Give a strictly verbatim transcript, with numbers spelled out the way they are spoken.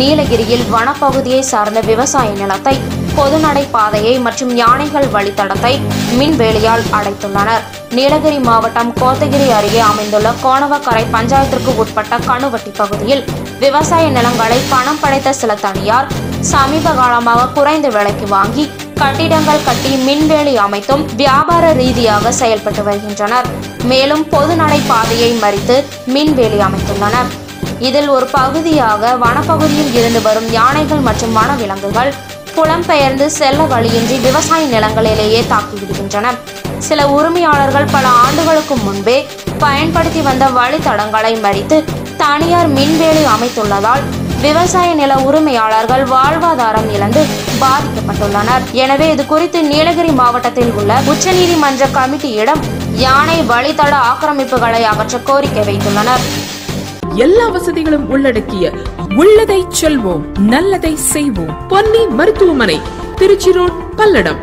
நீலகிரியில் வனப்பகுதியை சார்ந்த விவசாய நிலத்தை பொதுநடை பாதையை மற்றும் யானைகள் வழித்தடத்தை மின்வேலியால் அடைத்துள்ளனர். நீலகிரி மாவட்டம் கோத்தகிரி அருகே அமைந்துள்ள கோணவக்கரை பஞ்சாயத்திற்கு உட்பட்ட கணுவட்டி பகுதியில் விவசாய நிலங்களை பணம் படைத்த சில தனியார் சமீப காலமாக குறைந்த விலைக்கு வாங்கி கட்டிடங்கள் கட்டி மின்வேலி அமைத்தும் வியாபார ரீதியாக செயல்பட்டு வருகின்றனர். மேலும் பொதுநடை பாதையை மறித்து மின்வேலி அமைத்துள்ளனர். இதில் ஒரு பகுதியாக வனப்பகுதியில் இருந்து வரும் யானைகள் மற்றும் வனவிலங்குகள் புலம்பெயர்ந்து செல்ல வழியின்றி விவசாய நிலங்களிலேயே தாக்கிவிடுகின்றன. சில உரிமையாளர்கள் பல ஆண்டுகளுக்கு முன்பே பயன்படுத்தி வந்த வழித்தடங்களை மறித்து தனியார் மின்வேலி அமைத்துள்ளதால் விவசாய நில உரிமையாளர்கள் வாழ்வாதாரம் இழந்து பாதிக்கப்பட்டுள்ளனர். எனவே இது குறித்து நீலகிரி மாவட்டத்தில் உள்ள உச்சநீதிமன்ற கமிட்டியிடம் யானை வழித்தட ஆக்கிரமிப்புகளை அகற்ற கோரிக்கை வைத்துள்ளனர். எல்லா வசதிகளும் உள்ளடக்கிய உள்ளதை செல்வோம், நல்லதை செய்வோம். பொன்னி மருத்துவமனை, திருச்சி ரோட், பல்லடம்.